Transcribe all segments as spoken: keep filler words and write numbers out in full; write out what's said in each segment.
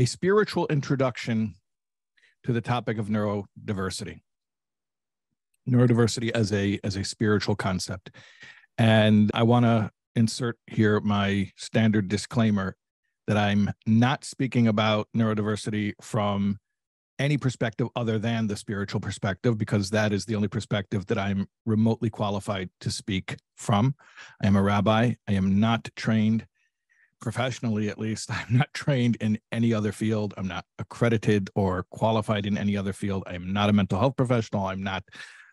a spiritual introduction to the topic of neurodiversity, neurodiversity as a, as a spiritual concept. And I want to insert here my standard disclaimer that I'm not speaking about neurodiversity from any perspective other than the spiritual perspective, because that is the only perspective that I'm remotely qualified to speak from. I am a rabbi. I am not trained, professionally at least, I'm not trained in any other field. I'm not accredited or qualified in any other field. I'm not a mental health professional. I'm not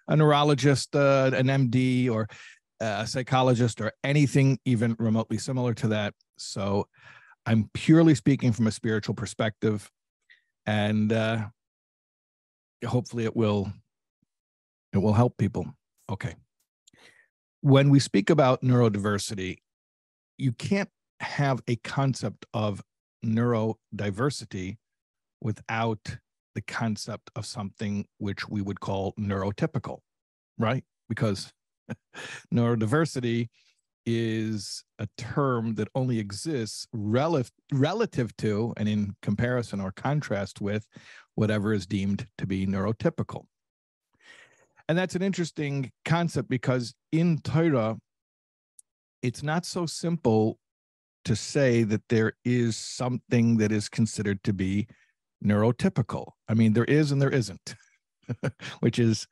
a neurologist, uh, an M D, or a psychologist, or anything even remotely similar to that. So I'm purely speaking from a spiritual perspective, and uh, hopefully it will, it will help people. Okay. When we speak about neurodiversity, you can't have a concept of neurodiversity without the concept of something which we would call neurotypical, right? Because neurodiversity is a term that only exists relative relative to and in comparison or contrast with whatever is deemed to be neurotypical. And that's an interesting concept, because in Torah, it's not so simple to say that there is something that is considered to be neurotypical. I mean, there is and there isn't, which is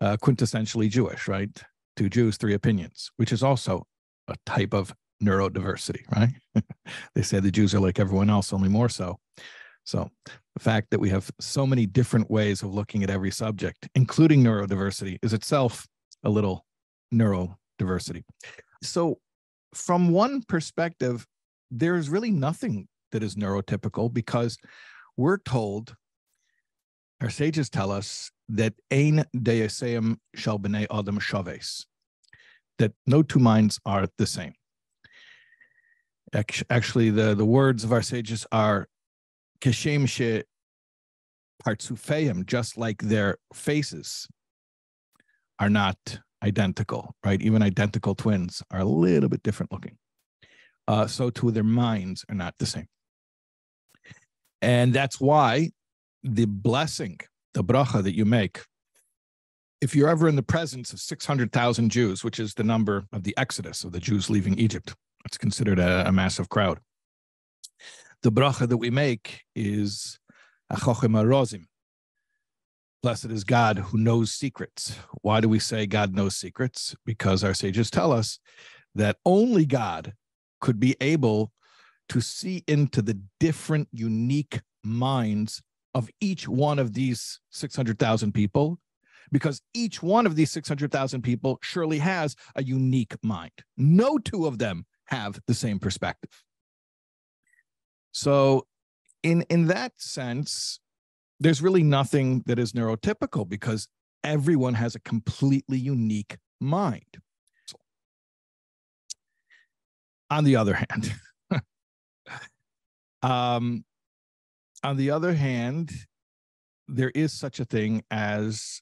uh, quintessentially Jewish, right? Two Jews, three opinions, which is also a type of neurodiversity, right? They say the Jews are like everyone else, only more so. So the fact that we have so many different ways of looking at every subject, including neurodiversity, is itself a little neurodiversity. So from one perspective, there's really nothing that is neurotypical, because we're told, our sages tell us, that ein deaseim shel b'nei adam shaves, that no two minds are the same. Actually, the, the words of our sages are keshem she partsufeim, just like their faces are not identical, right? Even identical twins are a little bit different looking. Uh, so too, their minds are not the same. And that's why the blessing, the bracha that you make, if you're ever in the presence of six hundred thousand Jews, which is the number of the exodus of the Jews leaving Egypt, it's considered a, a massive crowd. The bracha that we make is chochem arozim. Blessed is God who knows secrets. Why do we say God knows secrets? Because our sages tell us that only God could be able to see into the different, unique minds of each one of these six hundred thousand people, because each one of these six hundred thousand people surely has a unique mind. No two of them have the same perspective. So in, in that sense, there's really nothing that is neurotypical, because everyone has a completely unique mind. So, on the other hand, um, on the other hand, there is such a thing as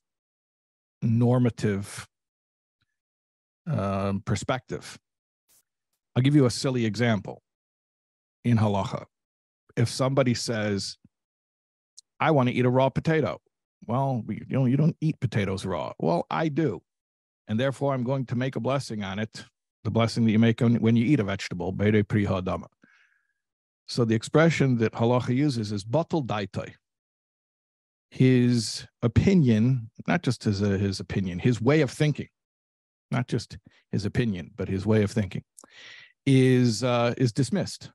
normative um, perspective. I'll give you a silly example. In halacha, if somebody says, I want to eat a raw potato. Well, you know, you don't eat potatoes raw. Well, I do. And therefore, I'm going to make a blessing on it, the blessing that you make when you eat a vegetable, bere pri ha dama. So the expression that halacha uses is batal daitoi. His opinion, not just his, uh, his opinion, his way of thinking, not just his opinion, but his way of thinking, is uh, is dismissed.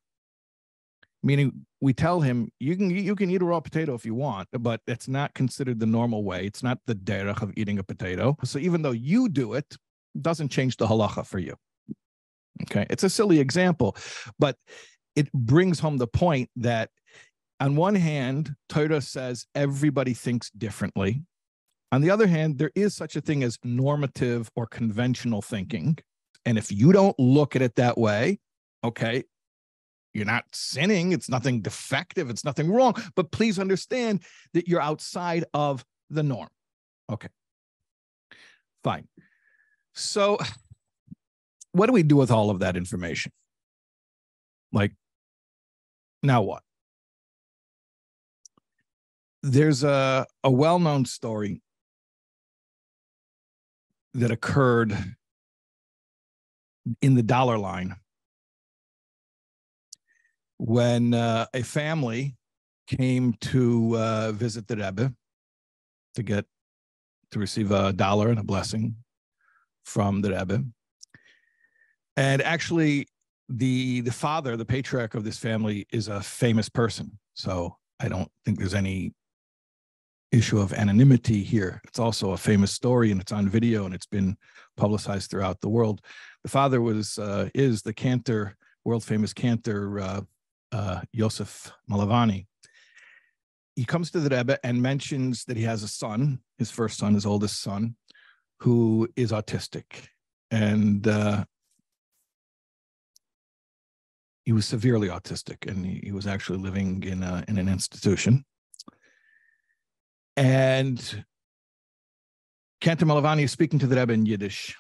Meaning, we tell him, you can, you can eat a raw potato if you want, but it's not considered the normal way. It's not the derech of eating a potato. So even though you do it, it doesn't change the halacha for you. Okay, it's a silly example, but it brings home the point that on one hand, Torah says everybody thinks differently. On the other hand, there is such a thing as normative or conventional thinking. And if you don't look at it that way, okay, you're not sinning. It's nothing defective. It's nothing wrong. But please understand that you're outside of the norm. Okay, fine. So what do we do with all of that information? Like, now what? There's a, a well-known story that occurred in the Dollar Line when uh, a family came to uh, visit the Rebbe to get to receive a dollar and a blessing from the Rebbe. And actually, the the father, the patriarch of this family, is a famous person. So I don't think there's any issue of anonymity here. It's also a famous story, and it's on video, and it's been publicized throughout the world. The father was uh, is the Cantor, world famous Cantor, uh, uh, Yosef Malavani. He comes to the Rebbe and mentions that he has a son, his first son, his oldest son, who is autistic, and uh, he was severely autistic, and he, he was actually living in a, in an institution. And Cantor Malavani is speaking to the Rebbe in Yiddish,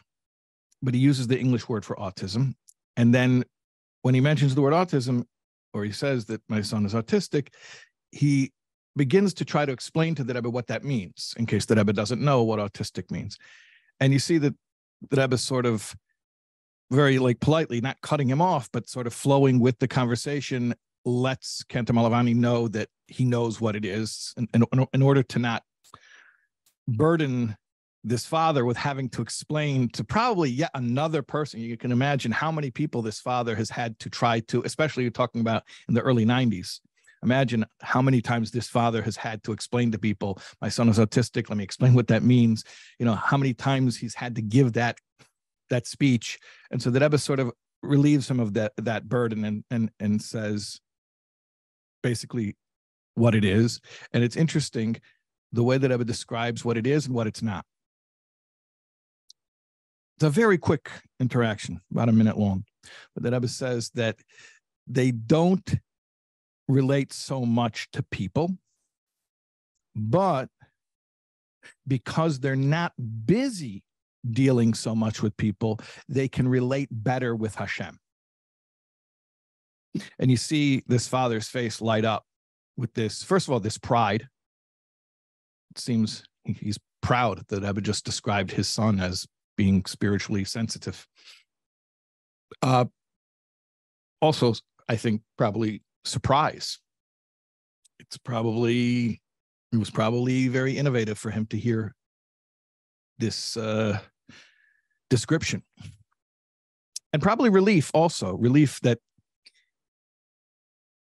but he uses the English word for autism. And then when he mentions the word autism, or he says that my son is autistic, he begins to try to explain to the Rebbe what that means, in case the Rebbe doesn't know what autistic means. And you see that the Rebbe sort of very like politely, not cutting him off, but sort of flowing with the conversation, lets Cantor Malavani know that he knows what it is, in, in, in order to not burden this father with having to explain to probably yet another person. You can imagine how many people this father has had to try to, especially you're talking about in the early nineties. Imagine how many times this father has had to explain to people, my son is autistic, let me explain what that means. You know, how many times he's had to give that, that speech. And so the Rebbe sort of relieves him of that, that burden and, and, and says basically what it is. And it's interesting the way that Rebbe describes what it is and what it's not. It's a very quick interaction, about a minute long. But the Rebbe says that they don't relate so much to people, but because they're not busy dealing so much with people, they can relate better with Hashem. And you see this father's face light up with this, first of all, this pride. It seems he's proud that Rebbe just described his son as being spiritually sensitive. Uh, also, I think probably surprise. It's probably, it was probably very innovative for him to hear this uh, description. And probably relief also, relief that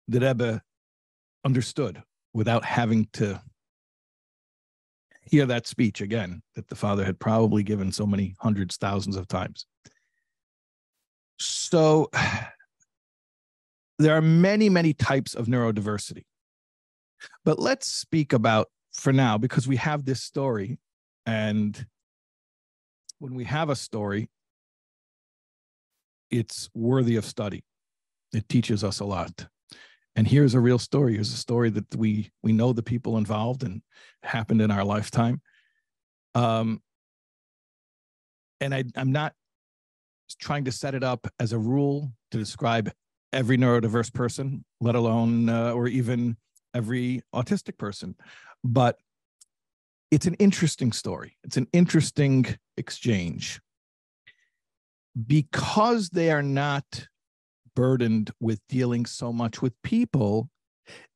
the Rebbe understood without having to hear that speech again that the father had probably given so many hundreds, thousands of times. So there are many, many types of neurodiversity. But let's speak about, for now, because we have this story, and when we have a story, it's worthy of study. It teaches us a lot. And here's a real story. Here's a story that we we know the people involved and happened in our lifetime. Um, and I, I'm not trying to set it up as a rule to describe every neurodiverse person, let alone uh, or even every autistic person. But it's an interesting story. It's an interesting exchange because they are not burdened with dealing so much with people.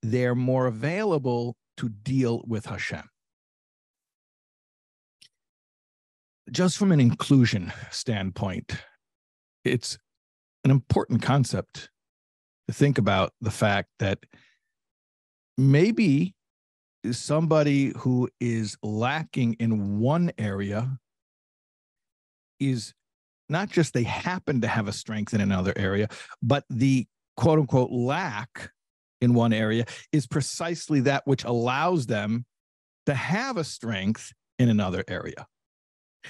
They're more available to deal with Hashem. Just from an inclusion standpoint, it's an important concept to think about the fact that maybe somebody who is lacking in one area is not just they happen to have a strength in another area, but the quote unquote lack in one area is precisely that which allows them to have a strength in another area.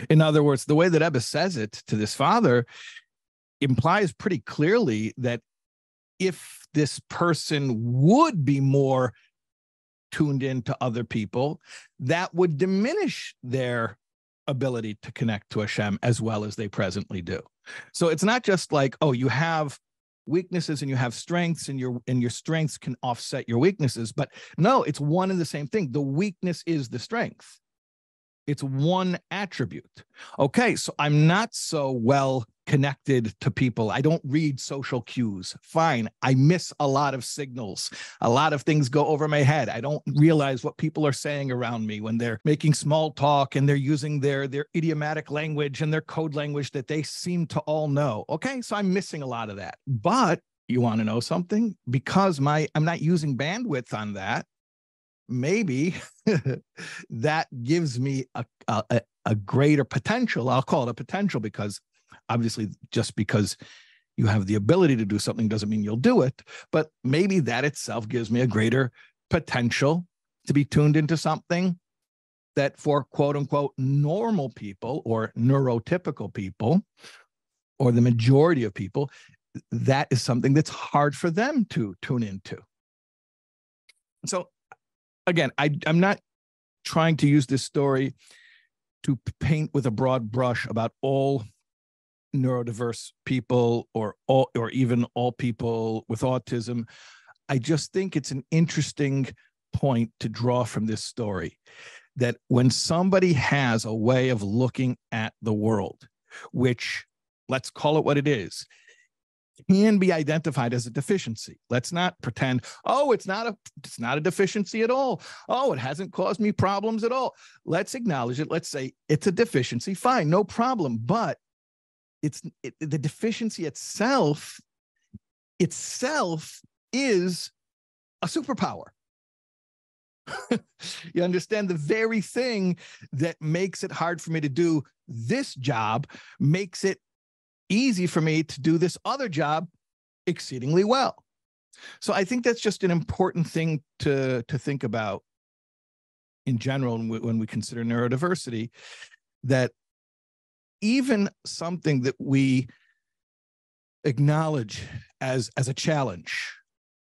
In other words, the way that Rebbe says it to this father implies pretty clearly that if this person would be more tuned in to other people, that would diminish their ability to connect to Hashem as well as they presently do. So it's not just like, oh, you have weaknesses and you have strengths, and your and your strengths can offset your weaknesses. But no, it's one and the same thing. The weakness is the strength. It's one attribute. Okay, so I'm not so well connected to people. I don't read social cues. Fine. I miss a lot of signals. A lot of things go over my head. I don't realize what people are saying around me when they're making small talk and they're using their, their idiomatic language and their code language that they seem to all know. Okay, so I'm missing a lot of that. But you want to know something? Because my I'm not using bandwidth on that, maybe that gives me a, a, a greater potential. I'll call it a potential because obviously just because you have the ability to do something doesn't mean you'll do it, but maybe that itself gives me a greater potential to be tuned into something that for quote unquote normal people or neurotypical people or the majority of people, that is something that's hard for them to tune into. So again, I, I'm not trying to use this story to paint with a broad brush about all neurodiverse people or all, or even all people with autism. I just think it's an interesting point to draw from this story, that when somebody has a way of looking at the world, which let's call it what it is, can be identified as a deficiency. Let's not pretend, oh, it's not a it's not a deficiency at all. Oh, it hasn't caused me problems at all. Let's acknowledge it. Let's say it's a deficiency. Fine, no problem. But it's it, the deficiency itself itself is a superpower. You understand? The very thing that makes it hard for me to do this job makes it easy for me to do this other job exceedingly well. So I think that's just an important thing to, to think about in general when we consider neurodiversity, that even something that we acknowledge as, as a challenge,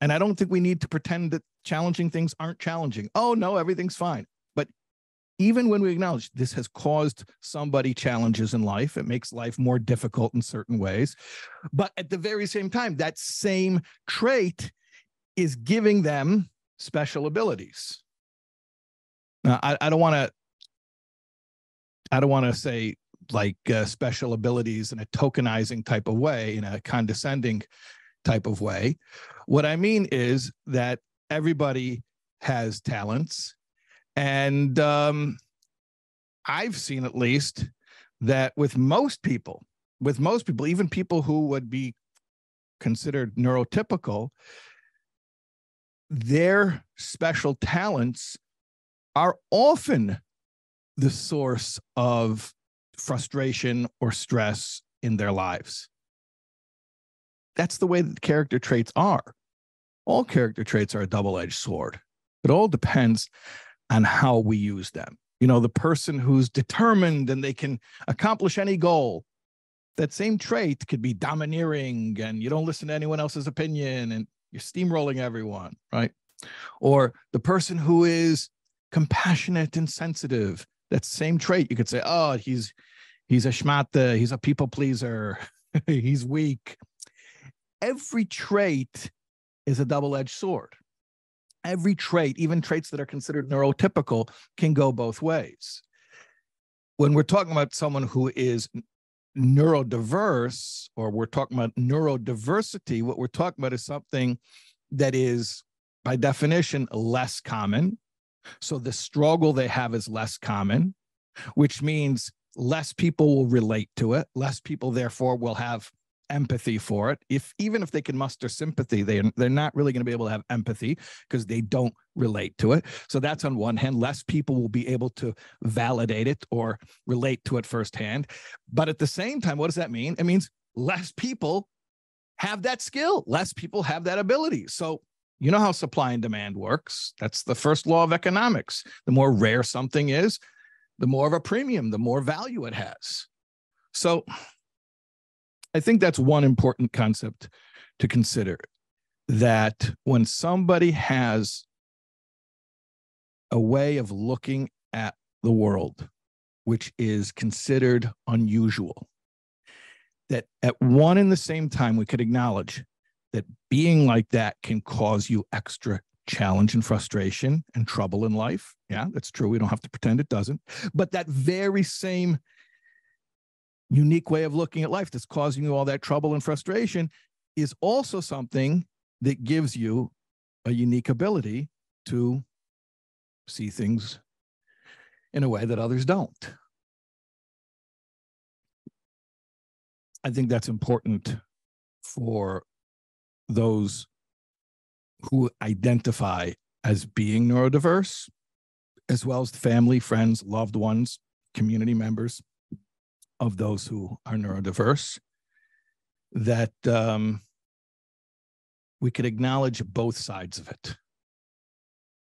and I don't think we need to pretend that challenging things aren't challenging. Oh, no, everything's fine. Even when we acknowledge this has caused somebody challenges in life, it makes life more difficult in certain ways. But at the very same time, that same trait is giving them special abilities. Now, I, I don't want to, I don't want to say like uh, special abilities in a tokenizing type of way, in a condescending type of way. What I mean is that everybody has talents. And um, I've seen at least that with most people, with most people, even people who would be considered neurotypical, their special talents are often the source of frustration or stress in their lives. That's the way that character traits are. All character traits are a double-edged sword. It all depends on how we use them. You know, the person who's determined and they can accomplish any goal, that same trait could be domineering and you don't listen to anyone else's opinion and you're steamrolling everyone, right? Or the person who is compassionate and sensitive, that same trait, you could say, oh, he's he's a schmata, he's a people pleaser, he's weak. Every trait is a double-edged sword. Every trait, even traits that are considered neurotypical, can go both ways. When we're talking about someone who is neurodiverse, or we're talking about neurodiversity, what we're talking about is something that is, by definition, less common. So the struggle they have is less common, which means less people will relate to it. Less people, therefore, will have empathy for it. If even if they can muster sympathy, they they're not really going to be able to have empathy because they don't relate to it. So that's on one hand, less people will be able to validate it or relate to it firsthand. But at the same time, what does that mean? It means less people have that skill, less people have that ability. So you know how supply and demand works. That's the first law of economics. The more rare something is, the more of a premium, the more value it has. So I think that's one important concept to consider, that when somebody has a way of looking at the world, which is considered unusual, that at one and the same time, we could acknowledge that being like that can cause you extra challenge and frustration and trouble in life. Yeah, that's true. We don't have to pretend it doesn't. But that very same unique way of looking at life that's causing you all that trouble and frustration is also something that gives you a unique ability to see things in a way that others don't. I think that's important for those who identify as being neurodiverse, as well as family, friends, loved ones, community members of those who are neurodiverse, that um, we could acknowledge both sides of it.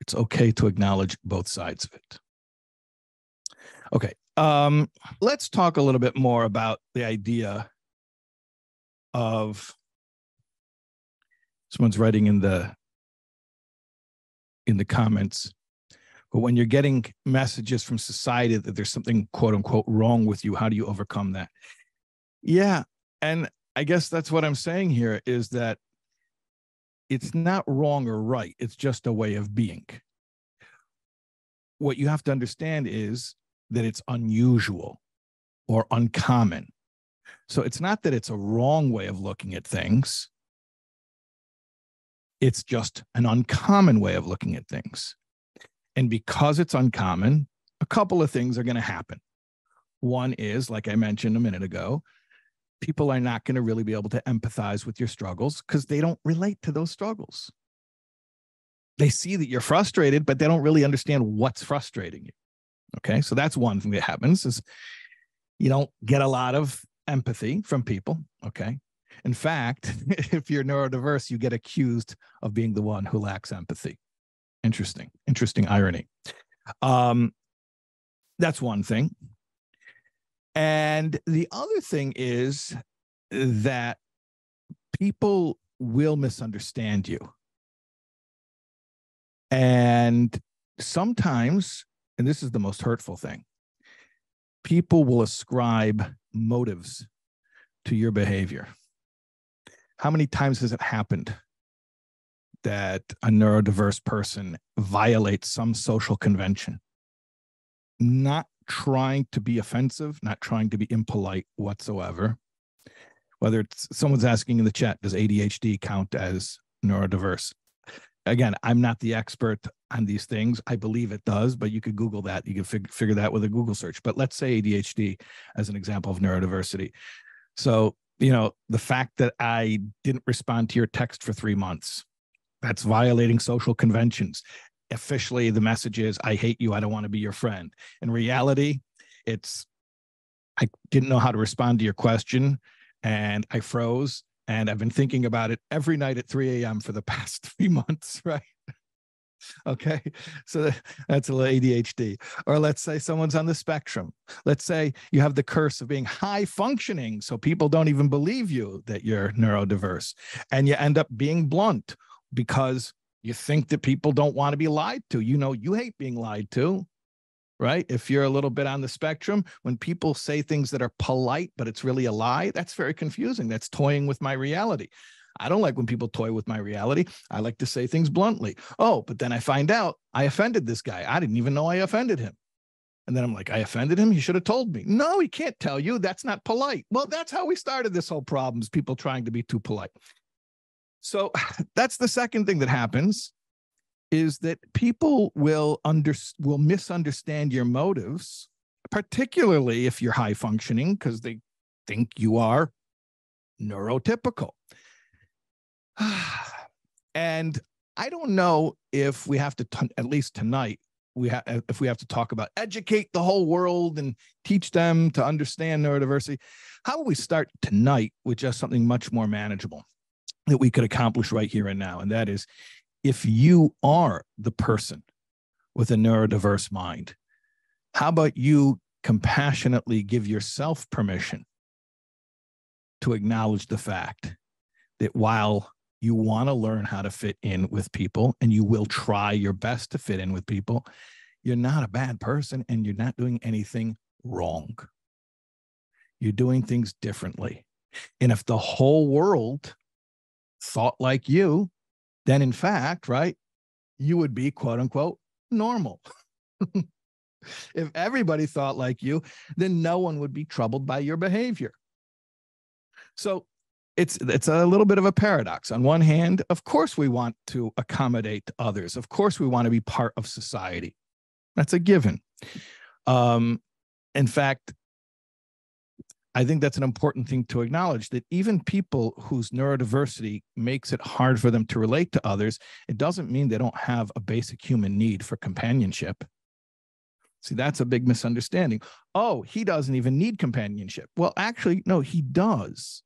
It's okay to acknowledge both sides of it. Okay, um, let's talk a little bit more about the idea of, someone's writing in the in the comments, but when you're getting messages from society that there's something, quote unquote, wrong with you, how do you overcome that? Yeah, and I guess that's what I'm saying here, is that it's not wrong or right. It's just a way of being. What you have to understand is that it's unusual or uncommon. So it's not that it's a wrong way of looking at things. It's just an uncommon way of looking at things. And because it's uncommon, a couple of things are going to happen. One is, like I mentioned a minute ago, people are not going to really be able to empathize with your struggles because they don't relate to those struggles. They see that you're frustrated, but they don't really understand what's frustrating you. Okay, so that's one thing that happens, is you don't get a lot of empathy from people. Okay, in fact, if you're neurodiverse, you get accused of being the one who lacks empathy. Interesting, interesting irony. Um, that's one thing. And the other thing is that people will misunderstand you. And sometimes, and this is the most hurtful thing, people will ascribe motives to your behavior. How many times has it happened that a neurodiverse person violates some social convention? Not trying to be offensive, not trying to be impolite whatsoever. Whether it's someone's asking in the chat, does A D H D count as neurodiverse? Again, I'm not the expert on these things. I believe it does, but you could Google that. You can fig- figure that with a Google search. But let's say A D H D as an example of neurodiversity. So, you know, the fact that I didn't respond to your text for three months, that's violating social conventions. Officially, the message is, I hate you. I don't want to be your friend. In reality, it's, I didn't know how to respond to your question, and I froze. And I've been thinking about it every night at three a.m. for the past three months, right? Okay, so that's a little A D H D. Or let's say someone's on the spectrum. Let's say you have the curse of being high functioning, so people don't even believe you that you're neurodiverse. And you end up being blunt because you think that people don't want to be lied to. You know, you hate being lied to, right? If you're a little bit on the spectrum, when people say things that are polite, but it's really a lie, that's very confusing. That's toying with my reality. I don't like when people toy with my reality. I like to say things bluntly. Oh, but then I find out I offended this guy. I didn't even know I offended him. And then I'm like, I offended him? He should have told me. No, he can't tell you. That's not polite. Well, that's how we started this whole problem, is people trying to be too polite. So that's the second thing that happens, is that people will under, will misunderstand your motives, particularly if you're high functioning, because they think you are neurotypical. And I don't know if we have to, t- at least tonight, we ha- if we have to talk about educate the whole world and teach them to understand neurodiversity. How about we start tonight with just something much more manageable that we could accomplish right here and now? And that is, if you are the person with a neurodiverse mind, how about you compassionately give yourself permission to acknowledge the fact that while you want to learn how to fit in with people, and you will try your best to fit in with people, you're not a bad person and you're not doing anything wrong. You're doing things differently. And if the whole world thought like you, then in fact, right, you would be quote unquote normal. If everybody thought like you, then no one would be troubled by your behavior. So it's, it's a little bit of a paradox. On one hand, of course we want to accommodate others. Of course we want to be part of society. That's a given. Um, in fact, I think that's an important thing to acknowledge, that even people whose neurodiversity makes it hard for them to relate to others, it doesn't mean they don't have a basic human need for companionship. See, that's a big misunderstanding. Oh, he doesn't even need companionship. Well, actually, no, he does.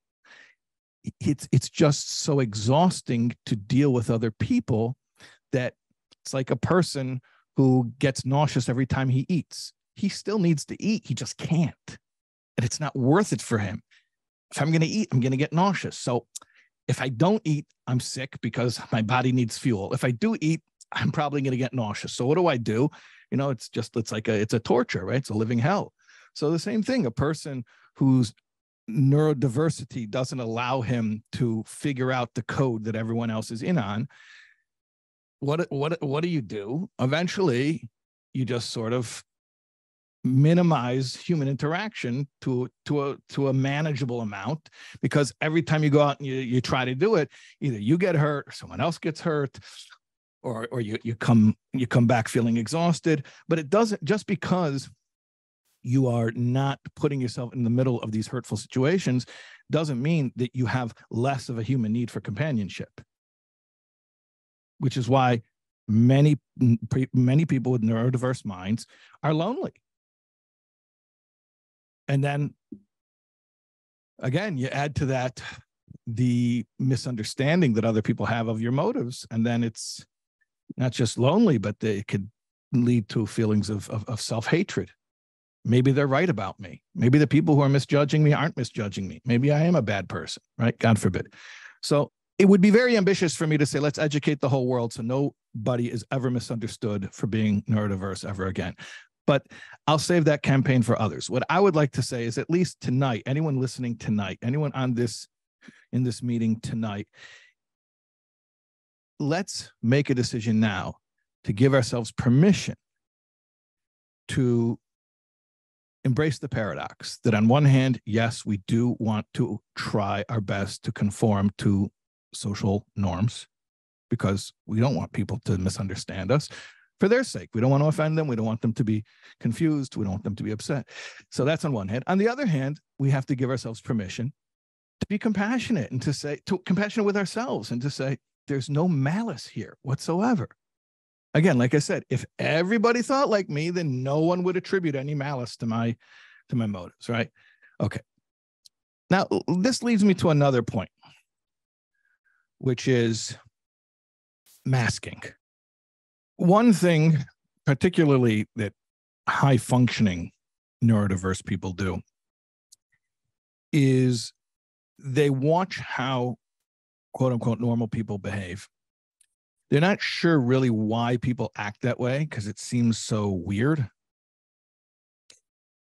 It's, it's just so exhausting to deal with other people that it's like a person who gets nauseous every time he eats. He still needs to eat. He just can't. And it's not worth it for him. If I'm going to eat, I'm going to get nauseous. So if I don't eat, I'm sick because my body needs fuel. If I do eat, I'm probably going to get nauseous. So what do I do? You know, it's just, it's like a, it's a torture, right? It's a living hell. So the same thing, a person whose neurodiversity doesn't allow him to figure out the code that everyone else is in on. What, what, what do you do? Eventually you just sort of minimize human interaction to, to a, to a manageable amount, because every time you go out and you, you try to do it, either you get hurt or someone else gets hurt. Or, or you, you come you come back feeling exhausted. But it doesn't, just because you are not putting yourself in the middle of these hurtful situations doesn't mean that you have less of a human need for companionship, which is why many, many people with neurodiverse minds are lonely. And then, again, you add to that the misunderstanding that other people have of your motives, and then it's not just lonely, but they could lead to feelings of, of, of self-hatred. Maybe they're right about me. Maybe the people who are misjudging me aren't misjudging me. Maybe I am a bad person, right? God forbid. So it would be very ambitious for me to say, let's educate the whole world so nobody is ever misunderstood for being neurodiverse ever again. But I'll save that campaign for others. What I would like to say is, at least tonight, anyone listening tonight, anyone on this, in this meeting tonight, let's make a decision now to give ourselves permission to embrace the paradox that on one hand, yes, we do want to try our best to conform to social norms because we don't want people to misunderstand us for their sake. We don't want to offend them. We don't want them to be confused. We don't want them to be upset. So that's on one hand. On the other hand, we have to give ourselves permission to be compassionate and to say, to compassionate with ourselves and to say, there's no malice here whatsoever. Again, like I said, if everybody thought like me, then no one would attribute any malice to my, to my motives, right? Okay. Now, this leads me to another point, which is masking. One thing, particularly that high-functioning neurodiverse people do, is they watch how quote-unquote normal people behave. They're not sure really why people act that way because it seems so weird,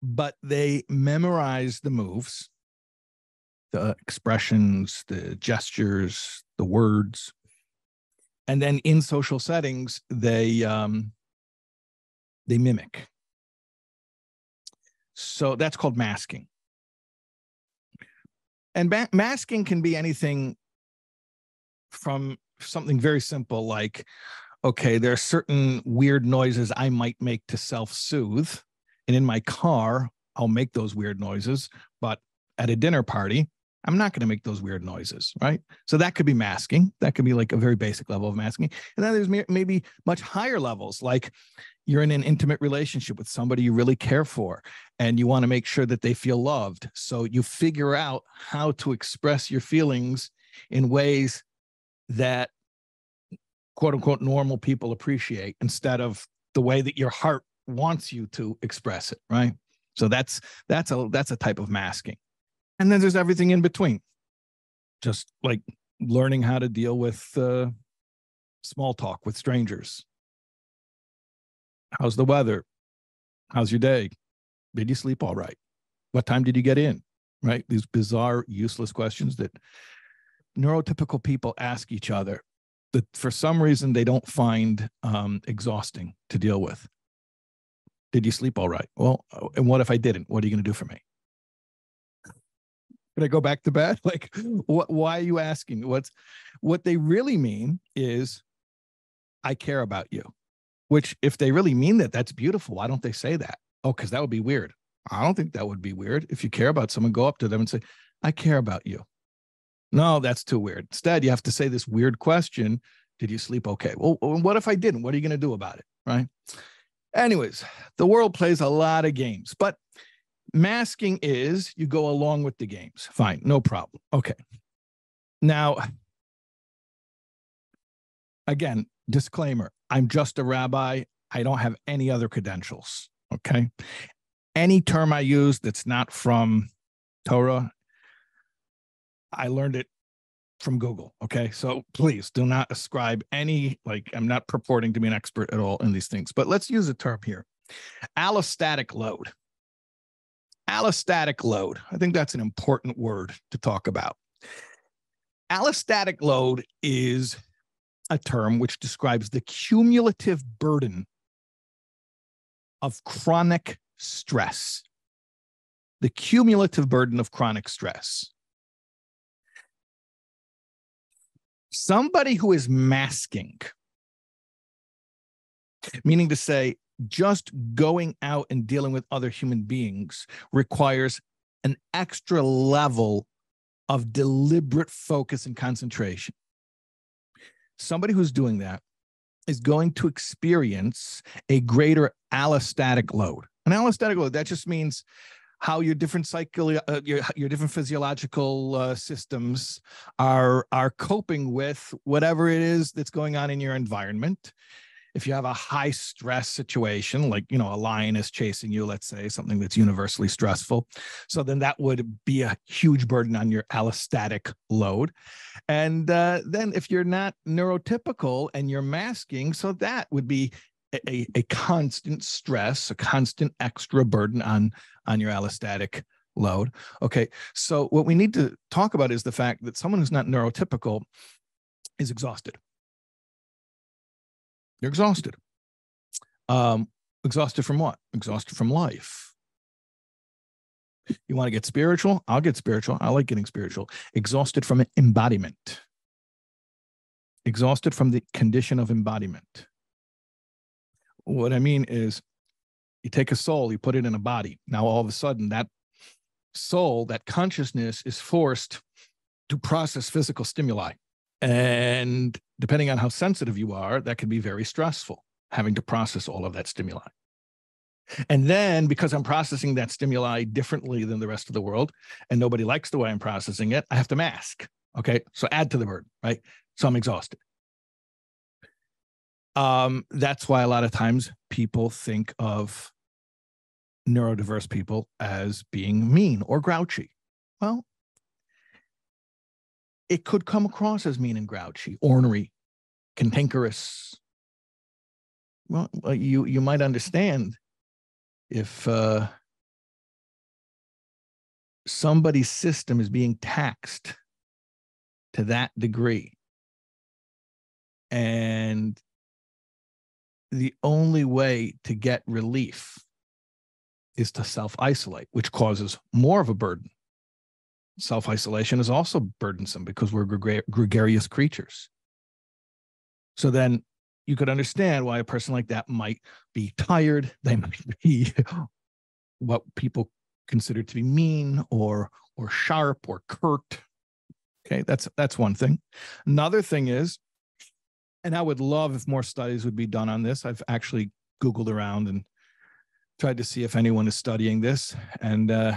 but they memorize the moves, the expressions, the gestures, the words, and then in social settings, they, um, they mimic. So that's called masking. And ma- masking can be anything from something very simple like, okay, there are certain weird noises I might make to self-soothe, and in my car, I'll make those weird noises, but at a dinner party, I'm not going to make those weird noises, right? So that could be masking. That could be like a very basic level of masking. And then there's maybe much higher levels, like you're in an intimate relationship with somebody you really care for, and you want to make sure that they feel loved. So you figure out how to express your feelings in ways that quote unquote normal people appreciate instead of the way that your heart wants you to express it, right? So that's that's a that's a type of masking. And then there's everything in between, just like learning how to deal with uh, small talk with strangers. How's the weather? How's your day? Did you sleep all right? What time did you get in? Right? These bizarre, useless questions that neurotypical people ask each other that for some reason they don't find um, exhausting to deal with. Did you sleep all right? Well, and what if I didn't? What are you going to do for me? Can I go back to bed? Like, what, why are you asking? What's, what they really mean is, I care about you, which if they really mean that, that's beautiful. Why don't they say that? Oh, because that would be weird. I don't think that would be weird. If you care about someone, go up to them and say, I care about you. No, that's too weird. Instead, you have to say this weird question. Did you sleep okay? Well, what if I didn't? What are you going to do about it? Right? Anyways, the world plays a lot of games, but masking is you go along with the games. Fine. No problem. Okay. Now, again, disclaimer, I'm just a rabbi. I don't have any other credentials. Okay. Any term I use that's not from Torah, I learned it from Google. Okay. So please do not ascribe any, like, I'm not purporting to be an expert at all in these things, but let's use a term here. Allostatic load. Allostatic load. I think that's an important word to talk about. Allostatic load is a term which describes the cumulative burden of chronic stress. The cumulative burden of chronic stress. Somebody who is masking, meaning to say just going out and dealing with other human beings, requires an extra level of deliberate focus and concentration. Somebody who's doing that is going to experience a greater allostatic load. An allostatic load, that just means how your different cycle, uh, your, your different physiological uh, systems are, are coping with whatever it is that's going on in your environment. If you have a high stress situation, like, you know, a lion is chasing you, let's say, something that's universally stressful. So then that would be a huge burden on your allostatic load. And uh, then if you're not neurotypical and you're masking, so that would be A, a constant stress, a constant extra burden on, on your allostatic load. Okay, so what we need to talk about is the fact that someone who's not neurotypical is exhausted. You're exhausted. Um, exhausted from what? Exhausted from life. You want to get spiritual? I'll get spiritual. I like getting spiritual. Exhausted from embodiment. Exhausted from the condition of embodiment. What I mean is you take a soul, you put it in a body. Now, all of a sudden, that soul, that consciousness is forced to process physical stimuli. And depending on how sensitive you are, that can be very stressful, having to process all of that stimuli. And then because I'm processing that stimuli differently than the rest of the world, and nobody likes the way I'm processing it, I have to mask. Okay, so add to the burden, right? So I'm exhausted. Um, that's why a lot of times people think of neurodiverse people as being mean or grouchy. Well, it could come across as mean and grouchy, ornery, cantankerous. Well, you, you might understand if uh, somebody's system is being taxed to that degree, and the only way to get relief is to self-isolate, which causes more of a burden. Self-isolation is also burdensome because we're gre- gregarious creatures. So then you could understand why a person like that might be tired. They might be what people consider to be mean or, or sharp or curt. Okay, that's, that's one thing. Another thing is, and I would love if more studies would be done on this. I've actually Googled around and tried to see if anyone is studying this. And uh,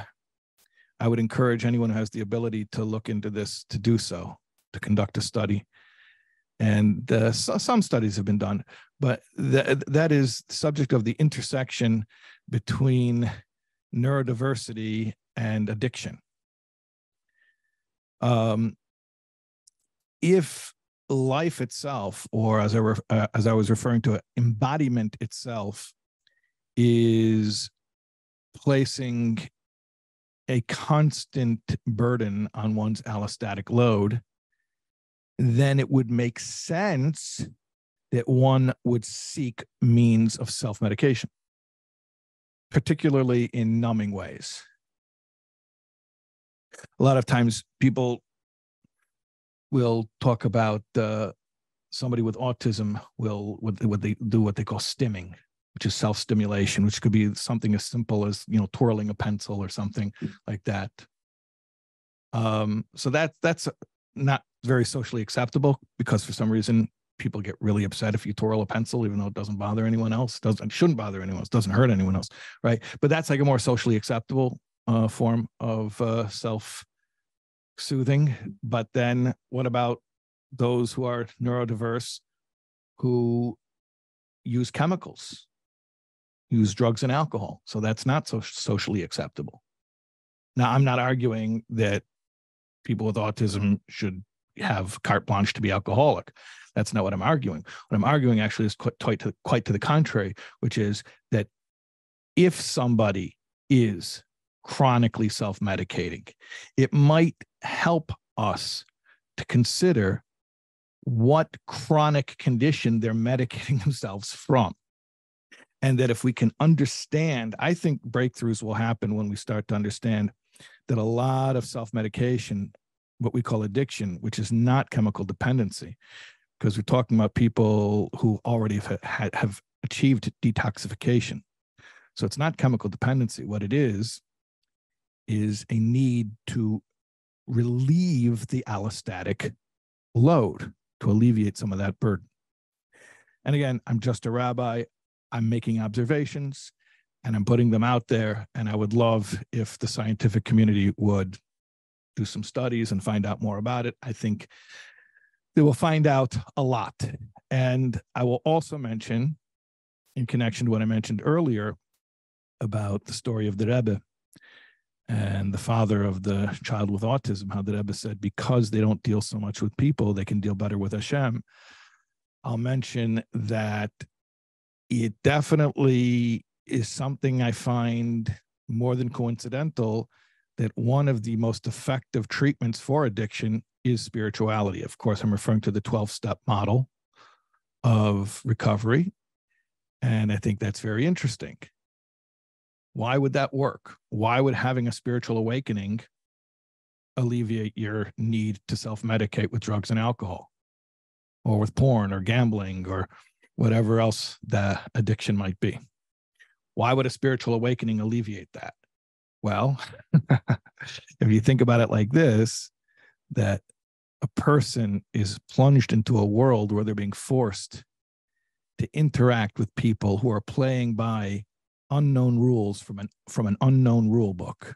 I would encourage anyone who has the ability to look into this to do so, to conduct a study. And uh, so, some studies have been done, but th that is the subject of the intersection between neurodiversity and addiction. Um, if life itself, or as I, re uh, as I was referring to it, embodiment itself is placing a constant burden on one's allostatic load, then it would make sense that one would seek means of self-medication, particularly in numbing ways. A lot of times people will talk about uh, somebody with autism will what, what they do what they call stimming, which is self-stimulation, which could be something as simple as, you know, twirling a pencil or something like that. Um, so that, that's not very socially acceptable, because for some reason people get really upset if you twirl a pencil, even though it doesn't bother anyone else, doesn't shouldn't bother anyone else, doesn't hurt anyone else, right? But that's like a more socially acceptable uh, form of uh, self-soothing. But then what about those who are neurodiverse, who use chemicals, use drugs and alcohol? So that's not so socially acceptable. Now, I'm not arguing that people with autism should have carte blanche to be alcoholic. That's not what I'm arguing. What I'm arguing actually is quite to, quite to the contrary, which is that if somebody is chronically self-medicating, it might help us to consider what chronic condition they're medicating themselves from. And that if we can understand, I think breakthroughs will happen when we start to understand that a lot of self-medication, what we call addiction, which is not chemical dependency, because we're talking about people who already have, have achieved detoxification. So it's not chemical dependency. What it is, is a need to relieve the allostatic load, to alleviate some of that burden. And again, I'm just a rabbi. I'm making observations, and I'm putting them out there. And I would love if the scientific community would do some studies and find out more about it. I think they will find out a lot. And I will also mention, in connection to what I mentioned earlier about the story of the Rebbe and the father of the child with autism, how the Rebbe said, because they don't deal so much with people, they can deal better with Hashem. I'll mention that it definitely is something I find more than coincidental, that one of the most effective treatments for addiction is spirituality. Of course, I'm referring to the twelve-step model of recovery, and I think that's very interesting. Why would that work? Why would having a spiritual awakening alleviate your need to self-medicate with drugs and alcohol, or with porn or gambling or whatever else the addiction might be? Why would a spiritual awakening alleviate that? Well, if you think about it like this, that a person is plunged into a world where they're being forced to interact with people who are playing by unknown rules from an, from an unknown rule book.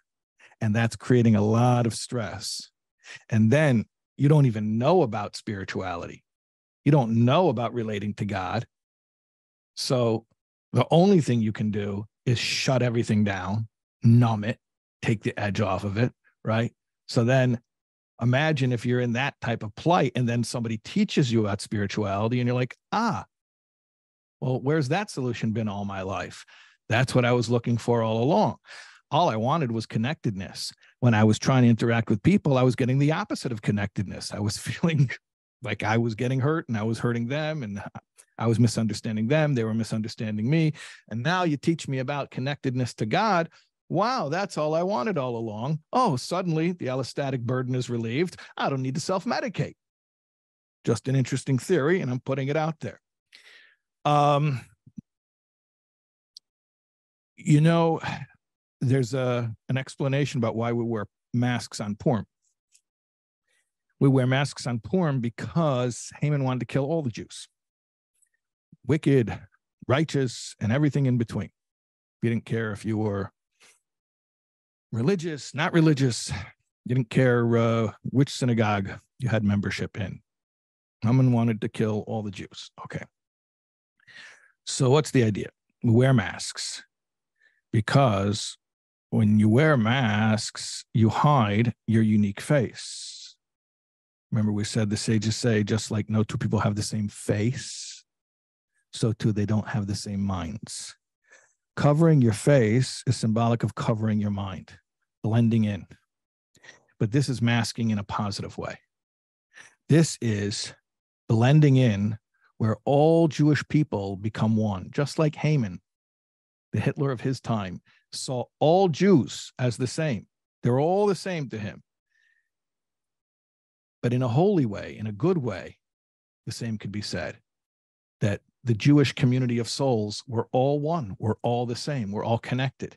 And that's creating a lot of stress. And then you don't even know about spirituality. You don't know about relating to God. So the only thing you can do is shut everything down, numb it, take the edge off of it, right? So then imagine if you're in that type of plight, and then somebody teaches you about spirituality and you're like, ah, well, where's that solution been all my life? That's what I was looking for all along. All I wanted was connectedness. When I was trying to interact with people, I was getting the opposite of connectedness. I was feeling like I was getting hurt, and I was hurting them, and I was misunderstanding them. They were misunderstanding me. And now you teach me about connectedness to God. Wow, that's all I wanted all along. Oh, suddenly the allostatic burden is relieved. I don't need to self-medicate. Just an interesting theory, and I'm putting it out there. Um, you know, there's a, an explanation about why we wear masks on Purim. We wear masks on Purim because Haman wanted to kill all the Jews. Wicked, righteous, and everything in between. He didn't care if you were religious, not religious. He didn't care uh, which synagogue you had membership in. Haman wanted to kill all the Jews. Okay. So what's the idea? We wear masks because when you wear masks, you hide your unique face. Remember, we said the sages say, just like no two people have the same face, so too they don't have the same minds. Covering your face is symbolic of covering your mind, blending in. But this is masking in a positive way. This is blending in where all Jewish people become one, just like Haman, the Hitler of his time, saw all Jews as the same. They're all the same to him. But in a holy way, in a good way, the same could be said, that the Jewish community of souls were all one, we're all the same, we're all connected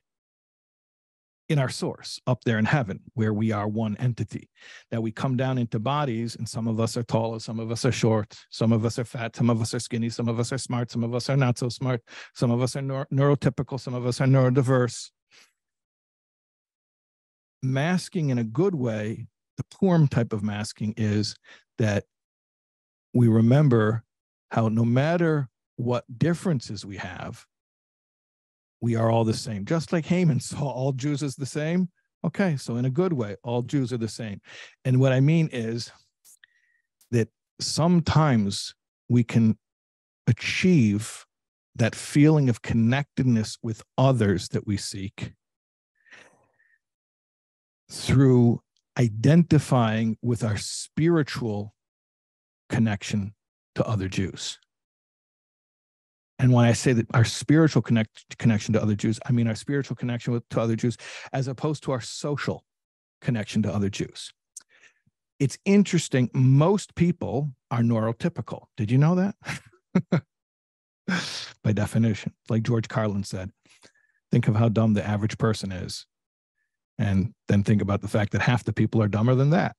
in our source up there in heaven, where we are one entity, that we come down into bodies, and some of us are taller, some of us are short, some of us are fat, some of us are skinny, some of us are smart, some of us are not so smart, some of us are neur- neurotypical, some of us are neurodiverse. Masking in a good way, the Purim type of masking, is that we remember how no matter what differences we have, we are all the same. Just like Haman saw all Jews as the same. Okay, so in a good way, all Jews are the same. And what I mean is that sometimes we can achieve that feeling of connectedness with others that we seek through identifying with our spiritual connection to other Jews. And when I say that our spiritual connect, connection to other Jews, I mean our spiritual connection with, to other Jews, as opposed to our social connection to other Jews. It's interesting, most people are neurotypical. Did you know that? By definition, like George Carlin said, think of how dumb the average person is. And then think about the fact that half the people are dumber than that.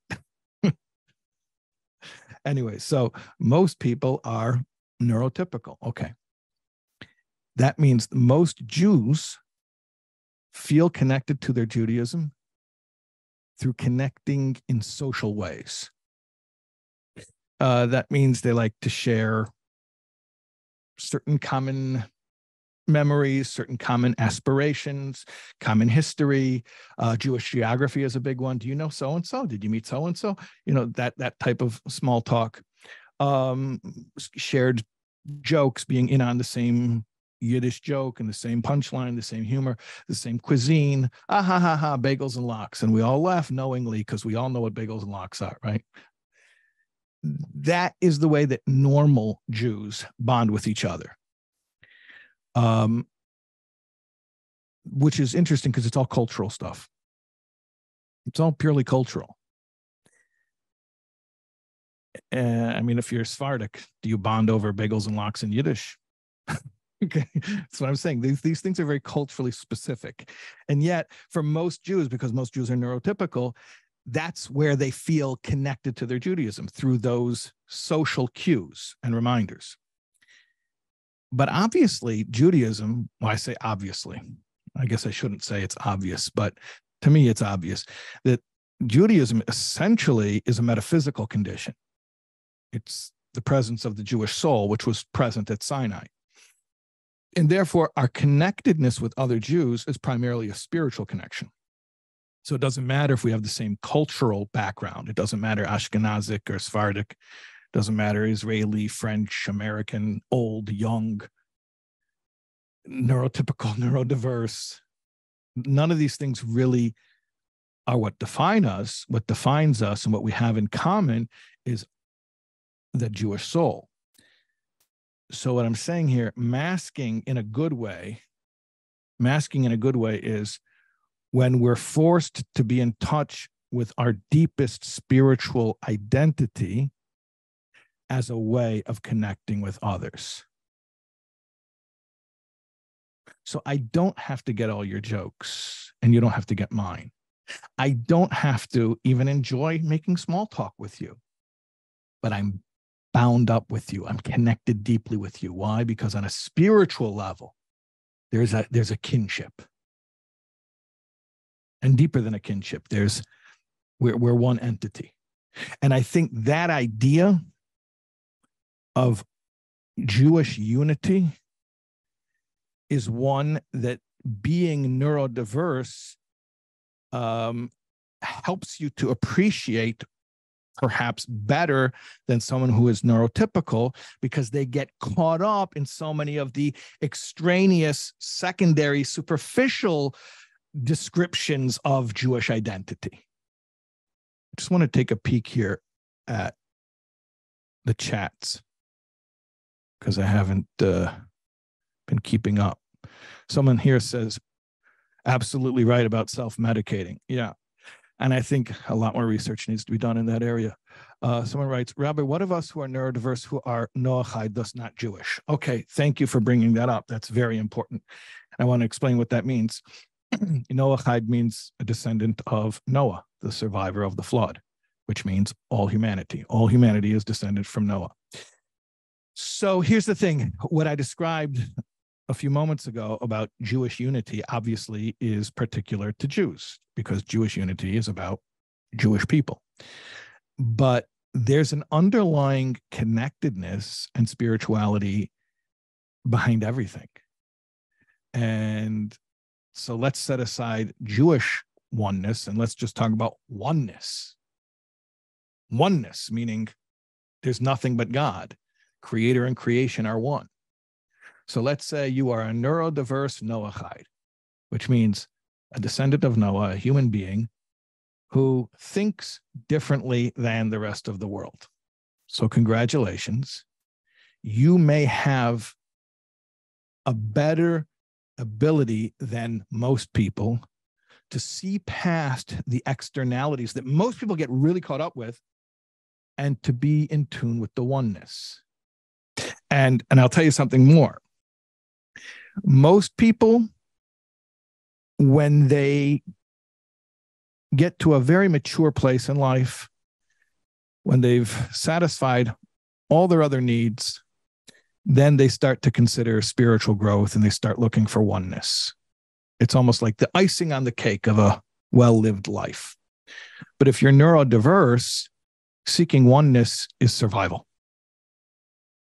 Anyway, so most people are neurotypical. Okay. That means most Jews feel connected to their Judaism through connecting in social ways. Uh, that means they like to share certain common memories, certain common aspirations, common history. Uh, Jewish geography is a big one. Do you know so-and-so? Did you meet so-and-so? You know, that, that type of small talk. Um, shared jokes, being in on the same Yiddish joke and the same punchline, the same humor, the same cuisine. Ah, ha, ha, ha, bagels and lox. And we all laugh knowingly because we all know what bagels and lox are, right? That is the way that normal Jews bond with each other. Um, which is interesting because it's all cultural stuff. It's all purely cultural. Uh, I mean, if you're Sephardic, do you bond over bagels and lox in Yiddish? Okay, that's what I'm saying. These, these things are very culturally specific. And yet, for most Jews, because most Jews are neurotypical, that's where they feel connected to their Judaism, through those social cues and reminders. But obviously, Judaism, well, I say obviously, I guess I shouldn't say it's obvious, but to me, it's obvious that Judaism essentially is a metaphysical condition. It's the presence of the Jewish soul, which was present at Sinai. And therefore, our connectedness with other Jews is primarily a spiritual connection. So it doesn't matter if we have the same cultural background. It doesn't matter Ashkenazic or Sephardic. Doesn't matter Israeli, French, American, old, young, neurotypical, neurodiverse. None of these things really are what define us. What defines us and what we have in common is the Jewish soul. So what I'm saying here, masking in a good way, masking in a good way is when we're forced to be in touch with our deepest spiritual identity as a way of connecting with others. So I don't have to get all your jokes, and you don't have to get mine. I don't have to even enjoy making small talk with you, but I'm bound up with you. I'm connected deeply with you. Why? Because on a spiritual level, there's a, there's a kinship. And deeper than a kinship, there's, we're, we're one entity. And I think that idea of Jewish unity is one that being neurodiverse um, helps you to appreciate perhaps better than someone who is neurotypical, because they get caught up in so many of the extraneous, secondary, superficial descriptions of Jewish identity. I just want to take a peek here at the chats because I haven't uh, been keeping up. Someone here says, absolutely right about self-medicating. Yeah. And I think a lot more research needs to be done in that area. Uh, someone writes, Rabbi, what of us who are neurodiverse, who are Noahide, thus not Jewish? Okay, thank you for bringing that up. That's very important. I want to explain what that means. Noahide means a descendant of Noah, the survivor of the flood, which means all humanity. All humanity is descended from Noah. So here's the thing. What I described a few moments ago about Jewish unity obviously is particular to Jews, because Jewish unity is about Jewish people. But there's an underlying connectedness and spirituality behind everything. And so let's set aside Jewish oneness and let's just talk about oneness. Oneness, meaning there's nothing but God. Creator and creation are one. So let's say you are a neurodiverse Noahide, which means a descendant of Noah, a human being who thinks differently than the rest of the world. So congratulations. You may have a better ability than most people to see past the externalities that most people get really caught up with and to be in tune with the oneness. And, and I'll tell you something more. Most people, when they get to a very mature place in life, when they've satisfied all their other needs, then they start to consider spiritual growth and they start looking for oneness. It's almost like the icing on the cake of a well-lived life. But if you're neurodiverse, seeking oneness is survival.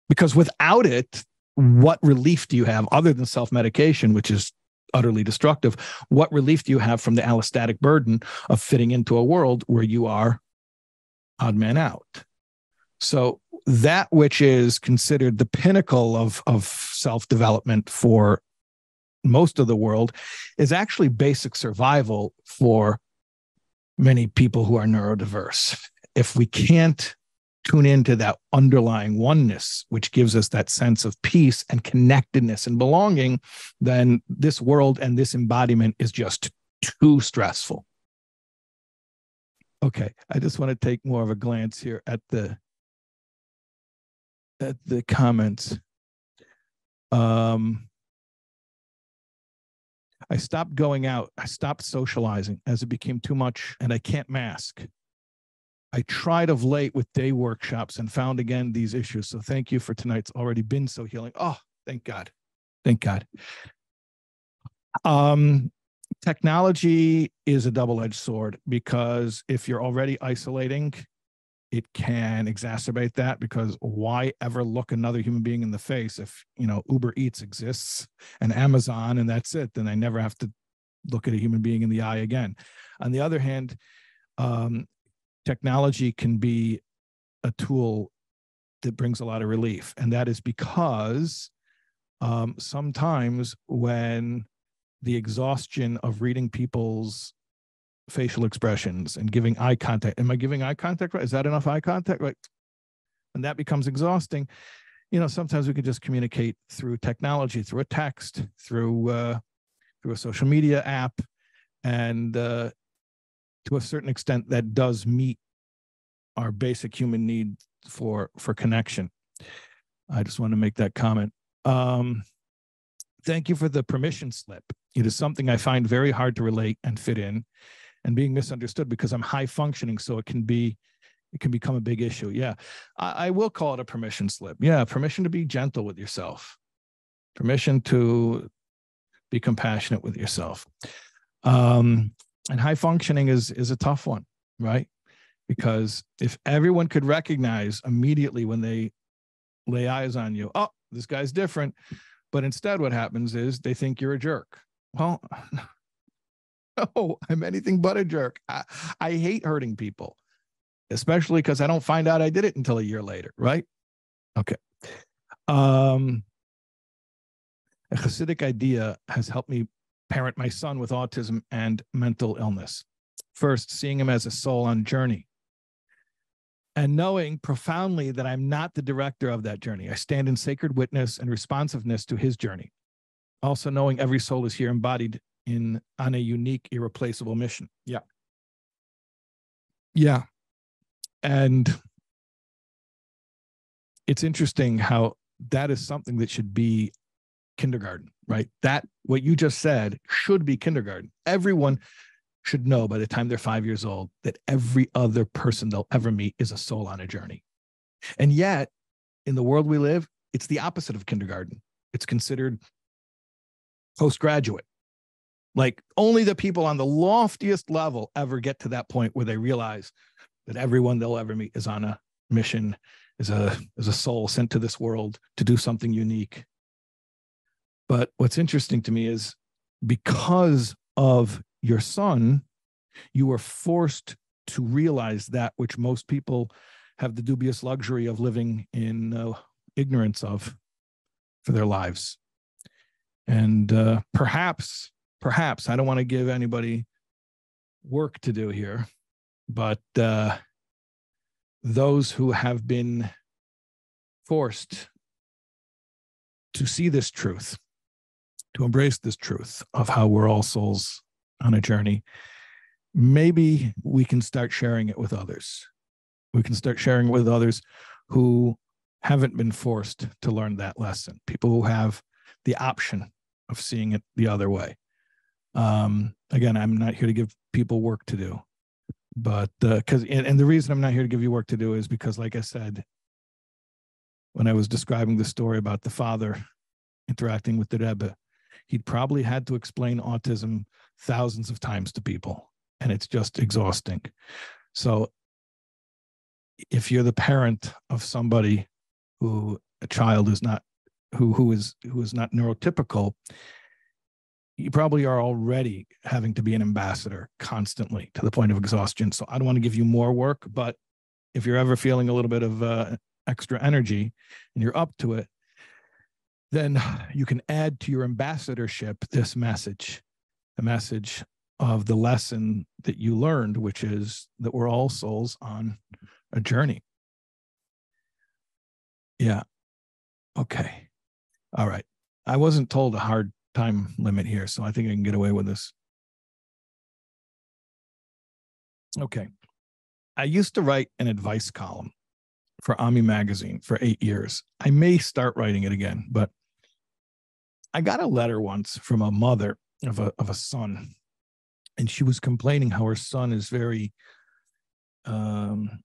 Because without it, what relief do you have other than self-medication, which is utterly destructive? What relief do you have from the allostatic burden of fitting into a world where you are odd man out? So that which is considered the pinnacle of, of self-development for most of the world is actually basic survival for many people who are neurodiverse. If we can't tune into that underlying oneness, which gives us that sense of peace and connectedness and belonging, then this world and this embodiment is just too stressful. Okay, I just want to take more of a glance here at the at the comments. Um, I stopped going out. I stopped socializing as it became too much, and I can't mask. I tried of late with day workshops and found again these issues. So thank you for tonight's already been so healing. Oh, thank God. Thank God. Um, technology is a double-edged sword, because if you're already isolating, it can exacerbate that, because why ever look another human being in the face if, you know, Uber Eats exists and Amazon and that's it, then I never have to look at a human being in the eye again. On the other hand, um, technology can be a tool that brings a lot of relief. And that is because um, sometimes when the exhaustion of reading people's facial expressions and giving eye contact, am I giving eye contact right? Is that enough eye contact right? And that becomes exhausting. You know, sometimes we could just communicate through technology, through a text, through, uh, through a social media app. And, uh, to a certain extent, that does meet our basic human need for, for connection. I just want to make that comment. Um, thank you for the permission slip. It is something I find very hard to relate and fit in, and being misunderstood because I'm high functioning. So it can be, it can become a big issue. Yeah, I, I will call it a permission slip. Yeah, permission to be gentle with yourself, permission to be compassionate with yourself. Um, And high functioning is, is a tough one, right? Because if everyone could recognize immediately when they lay eyes on you, oh, this guy's different. But instead what happens is they think you're a jerk. Well, no, I'm anything but a jerk. I, I hate hurting people, especially because I don't find out I did it until a year later, right? Okay. Um, a Hasidic idea has helped me parent my son with autism and mental illness. First, seeing him as a soul on journey. and knowing profoundly that I'm not the director of that journey. I stand in sacred witness and responsiveness to his journey. Also knowing every soul is here embodied in on a unique, irreplaceable mission. Yeah. Yeah. And it's interesting how that is something that should be kindergarten, right? That, what you just said, should be kindergarten. Everyone should know by the time they're five years old that every other person they'll ever meet is a soul on a journey. And yet, in the world we live, it's the opposite of kindergarten. It's considered postgraduate. Like, only the people on the loftiest level ever get to that point where they realize that everyone they'll ever meet is on a mission, is a, is a soul sent to this world to do something unique. But what's interesting to me is, because of your son, you were forced to realize that which most people have the dubious luxury of living in uh, ignorance of for their lives. And uh, perhaps, perhaps, I don't want to give anybody work to do here, but uh, those who have been forced to see this truth, to embrace this truth of how we're all souls on a journey, maybe we can start sharing it with others. We can start sharing it with others who haven't been forced to learn that lesson, people who have the option of seeing it the other way. Um, again, I'm not here to give people work to do, but because uh, and, and the reason I'm not here to give you work to do is because, like I said, when I was describing the story about the father interacting with the Rebbe, he'd probably had to explain autism thousands of times to people, and it's just exhausting. So if you're the parent of somebody who a child is not who who is who is not neurotypical, you probably are already having to be an ambassador constantly to the point of exhaustion. So I don't want to give you more work, but if you're ever feeling a little bit of uh, extra energy and you're up to it, then you can add to your ambassadorship this message, the message of the lesson that you learned, which is that we're all souls on a journey. Yeah. Okay. All right. I wasn't told a hard time limit here, so I think I can get away with this. Okay. I used to write an advice column for Ami magazine for eight years. I may start writing it again, but I got a letter once from a mother of a of a son, and she was complaining how her son is very um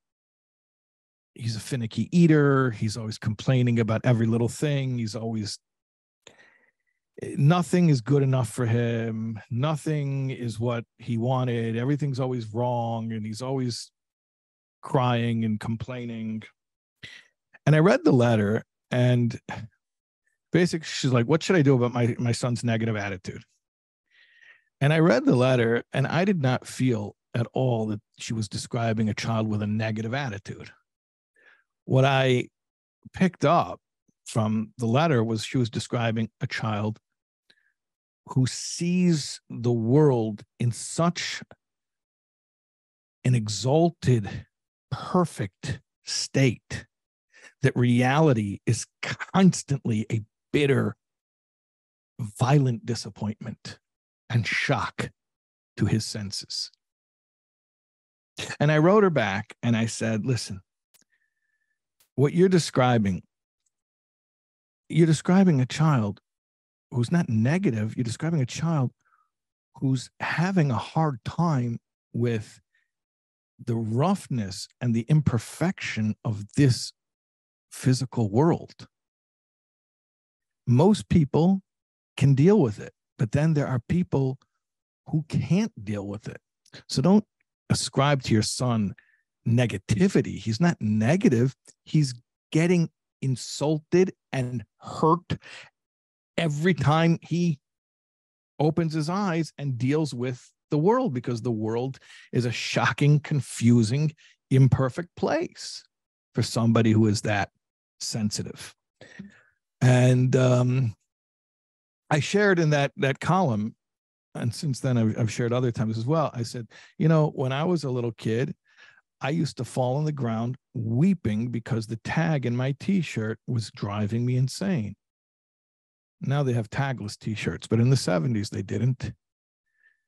he's a finicky eater, he's always complaining about every little thing, he's always nothing is good enough for him. Nothing is what he wanted. Everything's always wrong. And he's always crying and complaining. And I read the letter, and basically she's like, what should I do about my, my son's negative attitude? And I read the letter, and I did not feel at all that she was describing a child with a negative attitude. What I picked up from the letter was she was describing a child who sees the world in such an exalted, perfect state that reality is constantly a bitter, violent disappointment and shock to his senses. And I wrote her back and I said, listen, what you're describing, you're describing a child who's not negative. You're describing a child who's having a hard time with the roughness and the imperfection of this physical world. Most people can deal with it, but then there are people who can't deal with it. So don't ascribe to your son negativity. He's not negative. He's getting insulted and hurt every time he opens his eyes and deals with the world, because the world is a shocking, confusing, imperfect place for somebody who is that sensitive. And um, I shared in that that column, and since then I've, I've shared other times as well, I said, you know, when I was a little kid, I used to fall on the ground weeping because the tag in my T-shirt was driving me insane. Now they have tagless T-shirts, but in the seventies they didn't.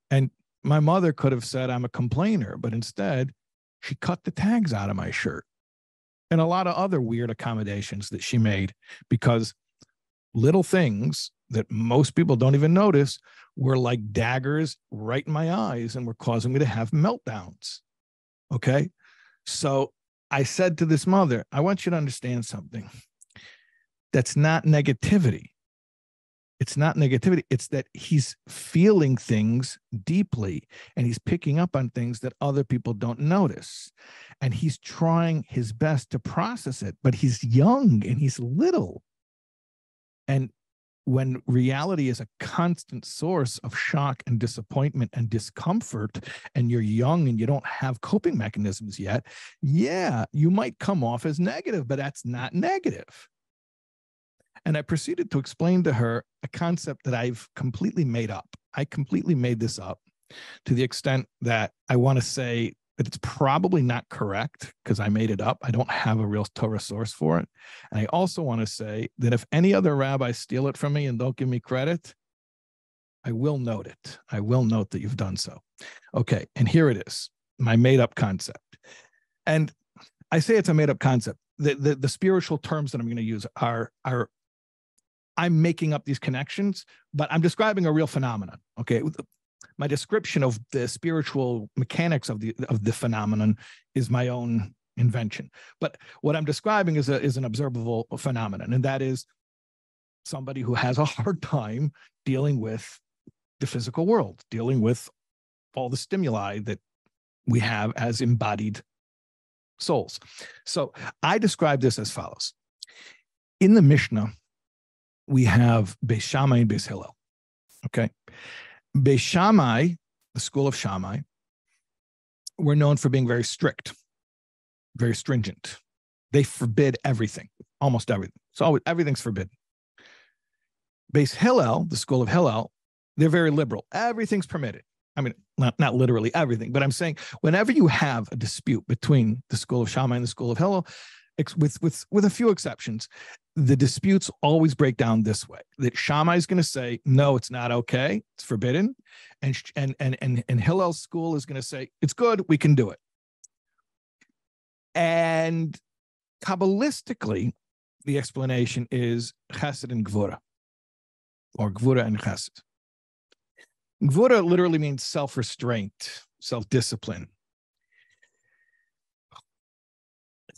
And my mother could have said, I'm a complainer, but instead she cut the tags out of my shirt and a lot of other weird accommodations that she made, because little things that most people don't even notice were like daggers right in my eyes and were causing me to have meltdowns. Okay. So I said to this mother, I want you to understand something. That's not negativity. It's not negativity. It's that he's feeling things deeply and he's picking up on things that other people don't notice. And he's trying his best to process it, but he's young and he's little. And when reality is a constant source of shock and disappointment and discomfort, and you're young and you don't have coping mechanisms yet, yeah, you might come off as negative, but that's not negative. And I proceeded to explain to her a concept that I've completely made up. I completely made this up to the extent that I want to say that it's probably not correct because I made it up. I don't have a real Torah source for it. And I also want to say that if any other rabbi steal it from me and don't give me credit, I will note it. I will note that you've done so. Okay, and here it is, my made-up concept. And I say it's a made-up concept. The, the, the spiritual terms that I'm going to use are are. I'm making up these connections, but I'm describing a real phenomenon. Okay. My description of the spiritual mechanics of the, of the phenomenon is my own invention, but what I'm describing is a, is an observable phenomenon. And that is somebody who has a hard time dealing with the physical world, dealing with all the stimuli that we have as embodied souls. So I describe this as follows. In the Mishnah, we have Beis Shammai and Beis Hillel, okay? Beis Shammai, the school of Shammai, were known for being very strict, very stringent. They forbid everything, almost everything. It's always, everything's forbidden. Beis Hillel, the school of Hillel, they're very liberal. Everything's permitted. I mean, not, not literally everything, but I'm saying whenever you have a dispute between the school of Shammai and the school of Hillel, With, with, with a few exceptions, the disputes always break down this way, that Shammai is going to say, no, it's not okay, it's forbidden, and, and, and, and, and Hillel's school is going to say, it's good, we can do it. And Kabbalistically, the explanation is chesed and gvura, or gvura and chesed. Gvura literally means self-restraint, self-discipline.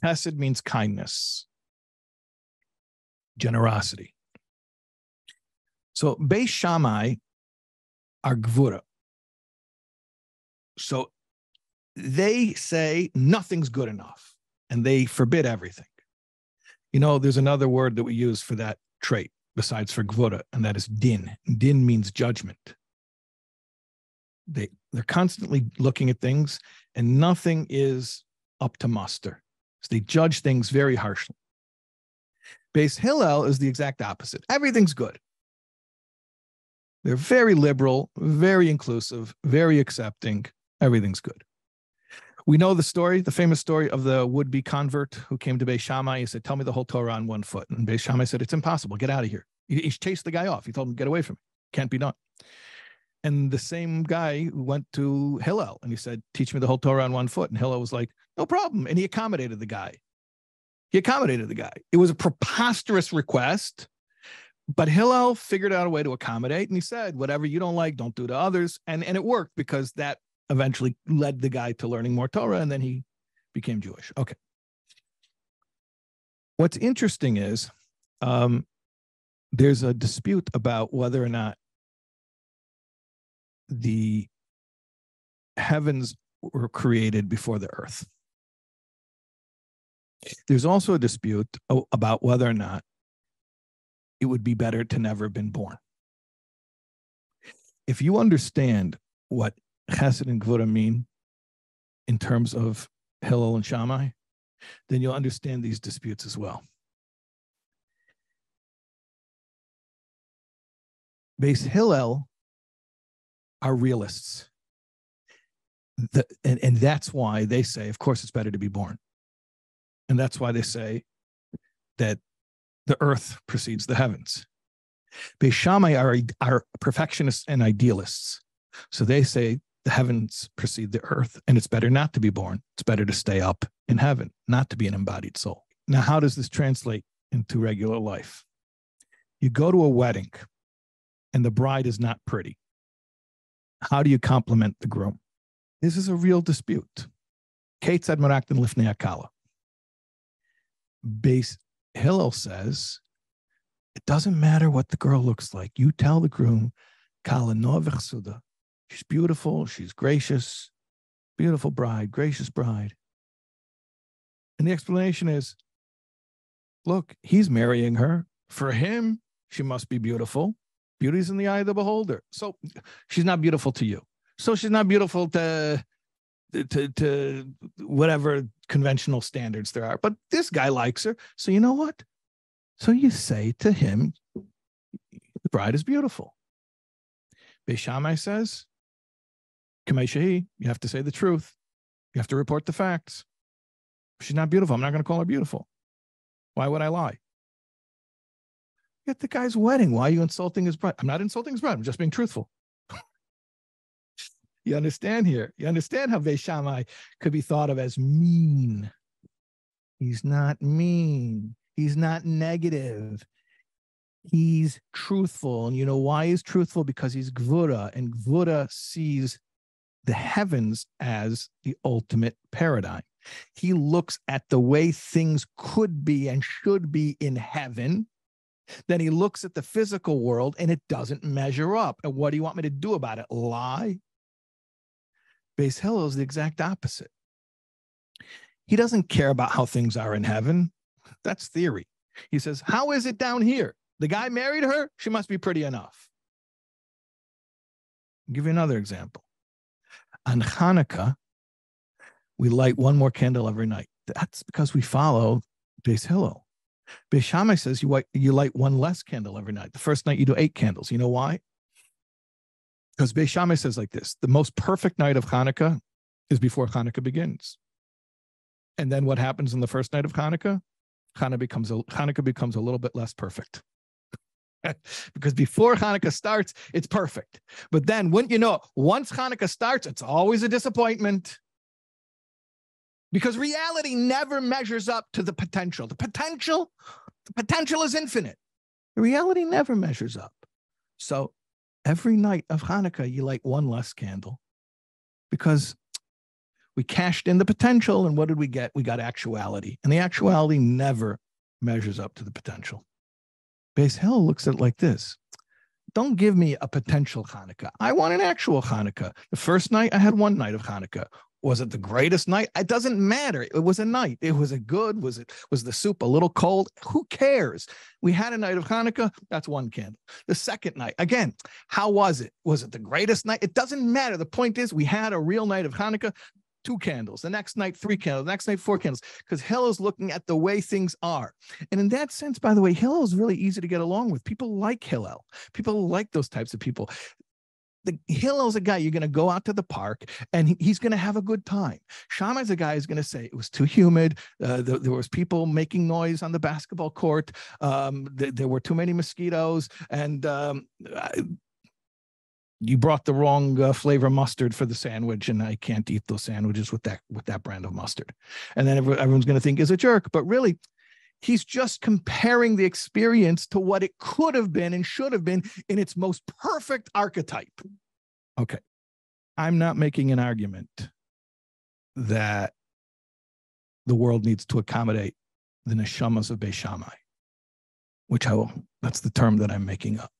Chesed means kindness, generosity. So Beis Shammai are gvura. So they say nothing's good enough, and they forbid everything. You know, there's another word that we use for that trait besides for gvura, and that is din. Din means judgment. They, they're constantly looking at things, and nothing is up to muster. So they judge things very harshly. Beis Hillel is the exact opposite. Everything's good. They're very liberal, very inclusive, very accepting. Everything's good. We know the story, the famous story of the would-be convert who came to Beis Shammai. He said, tell me the whole Torah on one foot. And Beis Shammai said, it's impossible. Get out of here. He, he chased the guy off. He told him, get away from me. Can't be done. And the same guy went to Hillel and he said, teach me the whole Torah on one foot. And Hillel was like, no problem. And he accommodated the guy. He accommodated the guy. It was a preposterous request, but Hillel figured out a way to accommodate. And he said, whatever you don't like, don't do to others. And, and it worked because that eventually led the guy to learning more Torah. And then he became Jewish. Okay. What's interesting is um, there's a dispute about whether or not the heavens were created before the earth. There's also a dispute about whether or not it would be better to never have been born. If you understand what chesed and gvura mean in terms of Hillel and Shammai, then you'll understand these disputes as well. Beis Hillel are realists. the, and, and that's why they say, of course, it's better to be born. And that's why they say that the earth precedes the heavens. Beis Shammai are, are perfectionists and idealists. So they say the heavens precede the earth, and it's better not to be born. It's better to stay up in heaven, not to be an embodied soul. Now, how does this translate into regular life? You go to a wedding, and the bride is not pretty. How do you compliment the groom? This is a real dispute. Keitzad merakdin lifnei hakala. Beis Hillel says, it doesn't matter what the girl looks like. You tell the groom, kala novach suda. She's beautiful. She's gracious. Beautiful bride, gracious bride. And the explanation is, look, he's marrying her. For him, she must be beautiful. Beauty's in the eye of the beholder. So she's not beautiful to you. So she's not beautiful to, to, to whatever conventional standards there are. But this guy likes her. So you know what? So you say to him, the bride is beautiful. Beis Shammai says, Kamei Shehi, you have to say the truth. You have to report the facts. She's not beautiful. I'm not going to call her beautiful. Why would I lie? At the guy's wedding, why are you insulting his bride? I'm not insulting his bride. I'm just being truthful. You understand here? You understand how Beis Shammai could be thought of as mean. He's not mean. He's not negative. He's truthful. And you know why he's truthful? Because he's gvura, and gvura sees the heavens as the ultimate paradigm. He looks at the way things could be and should be in heaven. Then he looks at the physical world, and it doesn't measure up. And what do you want me to do about it? Lie? Beis Hillel is the exact opposite. He doesn't care about how things are in heaven. That's theory. He says, how is it down here? The guy married her. She must be pretty enough. I'll give you another example. On Hanukkah, we light one more candle every night. That's because we follow Beis Hillel. Beis Shammai says you light, you light one less candle every night. The first night you do eight candles. You know why? Because Beis Shammai says like this, the most perfect night of Hanukkah is before Hanukkah begins. And then what happens on the first night of Hanukkah? Hanukkah becomes a, Hanukkah becomes a little bit less perfect. Because before Hanukkah starts, it's perfect. But then, wouldn't you know, once Hanukkah starts, it's always a disappointment. Because reality never measures up to the potential. The potential, the potential is infinite. The reality never measures up. So every night of Hanukkah, you light one less candle because we cashed in the potential, and what did we get? We got actuality, and the actuality never measures up to the potential. Beis Hillel looks at it like this. Don't give me a potential Hanukkah. I want an actual Hanukkah. The first night, I had one night of Hanukkah. Was it the greatest night? It doesn't matter. It was a night. It was a good. Was it? Was the soup a little cold? Who cares? We had a night of Hanukkah. That's one candle. The second night, again, how was it? Was it the greatest night? It doesn't matter. The point is we had a real night of Hanukkah. Two candles, the next night, three candles, the next night, four candles, because Hillel's looking at the way things are. And in that sense, by the way, Hillel's really easy to get along with. People like Hillel. People like those types of people. The, Hillel's a guy you're going to go out to the park, and he, he's going to have a good time. Shammai's a guy who's going to say it was too humid. Uh, there, there was people making noise on the basketball court. Um, th there were too many mosquitoes, and um, I, you brought the wrong uh, flavor mustard for the sandwich, and I can't eat those sandwiches with that with that brand of mustard. And then every, everyone's going to think he's a jerk, but really, he's just comparing the experience to what it could have been and should have been in its most perfect archetype. Okay, I'm not making an argument that the world needs to accommodate the neshamas of Beis Shammai, which I will. That's the term that I'm making up.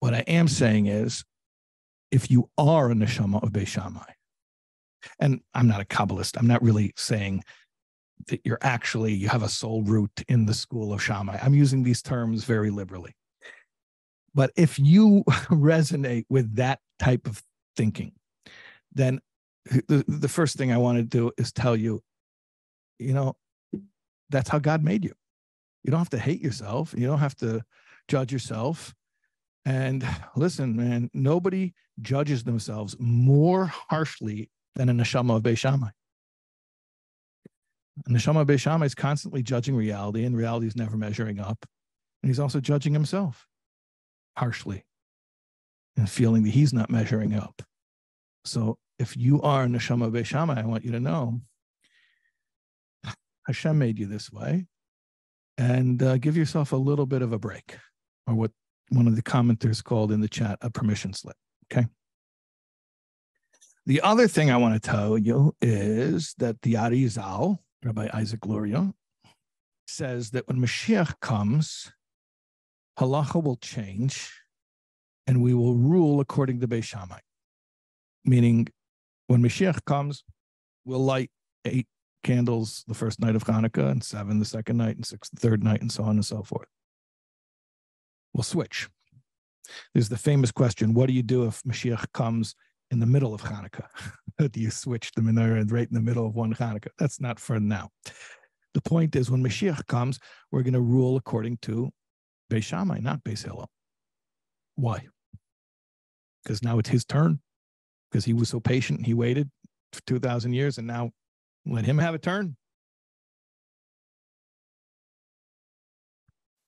What I am saying is, if you are a neshama of Beis Shammai, and I'm not a Kabbalist, I'm not really saying that you're actually, you have a soul root in the school of Shammai. I'm using these terms very liberally. But if you resonate with that type of thinking, then the, the first thing I want to do is tell you, you know, that's how God made you. You don't have to hate yourself. You don't have to judge yourself. And listen, man, nobody judges themselves more harshly than a neshama of Beis Shammai. A neshama of Beis Shammai is constantly judging reality, and reality is never measuring up. And he's also judging himself harshly and feeling that he's not measuring up. So if you are a neshama of Beis Shammai, I want you to know Hashem made you this way, and uh, give yourself a little bit of a break, or what one of the commenters called in the chat, a permission slip, okay? The other thing I want to tell you is that the Arizal, Rabbi Isaac Luria, says that when Mashiach comes, halacha will change, and we will rule according to Beis Shammai. Meaning, when Mashiach comes, we'll light eight candles the first night of Hanukkah, and seven the second night, and six the third night, and so on and so forth. We'll switch. There's the famous question, what do you do if Mashiach comes in the middle of Hanukkah? Do you switch the menorah right in the middle of one Hanukkah? That's not for now. The point is, when Mashiach comes, we're going to rule according to Beis Shammai, not Beis Hillel. Why? Because now it's his turn, because he was so patient and he waited for two thousand years, and now let him have a turn.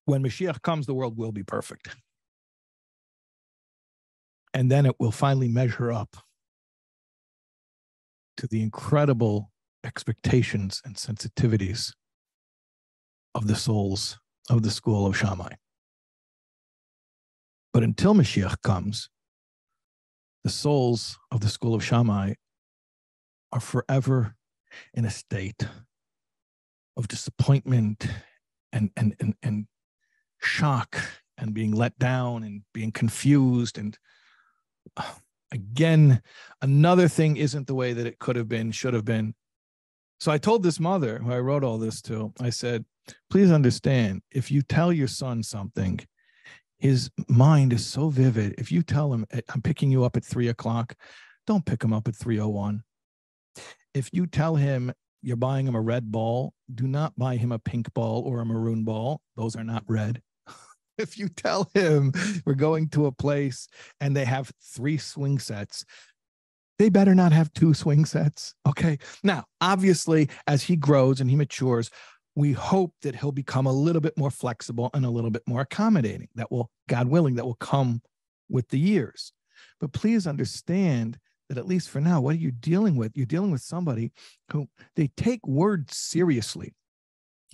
When Mashiach comes, the world will be perfect. And then it will finally measure up to the incredible expectations and sensitivities of the souls of the school of Shammai. But until Mashiach comes, the souls of the school of Shammai are forever in a state of disappointment and, and, and, and shock, and being let down, and being confused, and again, another thing isn't the way that it could have been, should have been. So I told this mother, who I wrote all this to, I said, please understand, if you tell your son something, his mind is so vivid. If you tell him, I'm picking you up at three o'clock, don't pick him up at three oh one. If you tell him you're buying him a red ball, do not buy him a pink ball or a maroon ball. Those are not red. If you tell him we're going to a place and they have three swing sets, they better not have two swing sets, okay? Now, obviously, as he grows and he matures, we hope that he'll become a little bit more flexible and a little bit more accommodating. That will, God willing, that will come with the years. But please understand that at least for now, what are you dealing with? You're dealing with somebody who, they take words seriously.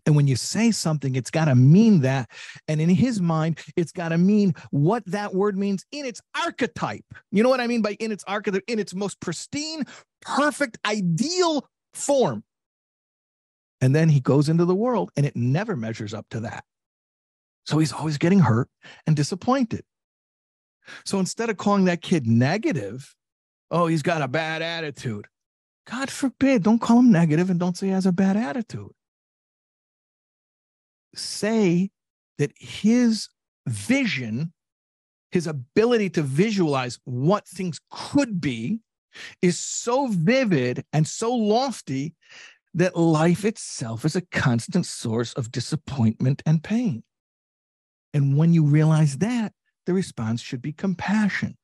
And when you say something, it's got to mean that. And in his mind, it's got to mean what that word means in its archetype. You know what I mean by in its archetype? In its most pristine, perfect, ideal form. And then he goes into the world and it never measures up to that. So he's always getting hurt and disappointed. So instead of calling that kid negative, oh, he's got a bad attitude. God forbid, don't call him negative and don't say he has a bad attitude. Say that his vision, his ability to visualize what things could be, is so vivid and so lofty that life itself is a constant source of disappointment and pain. And when you realize that, the response should be compassion.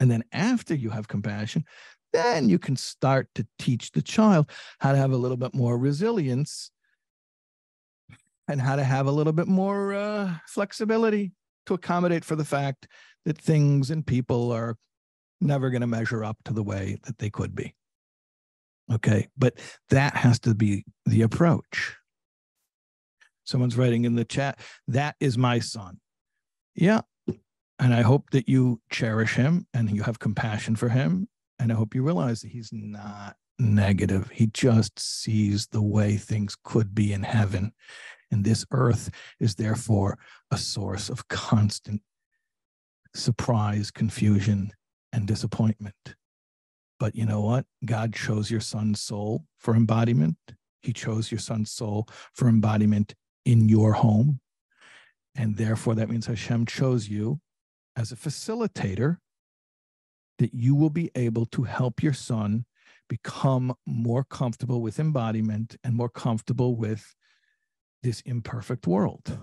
And then after you have compassion, then you can start to teach the child how to have a little bit more resilience and how to have a little bit more uh, flexibility to accommodate for the fact that things and people are never going to measure up to the way that they could be. Okay, but that has to be the approach. Someone's writing in the chat, that is my son. Yeah, and I hope that you cherish him and you have compassion for him. And I hope you realize that he's not negative. He just sees the way things could be in heaven. And this earth is therefore a source of constant surprise, confusion, and disappointment. But you know what? God chose your son's soul for embodiment. He chose your son's soul for embodiment in your home. And therefore, that means Hashem chose you as a facilitator, that you will be able to help your son become more comfortable with embodiment and more comfortable with this imperfect world.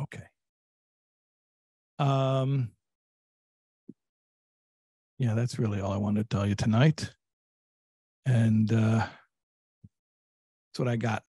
Okay. Um, yeah, that's really all I wanted to tell you tonight. And uh, that's what I got.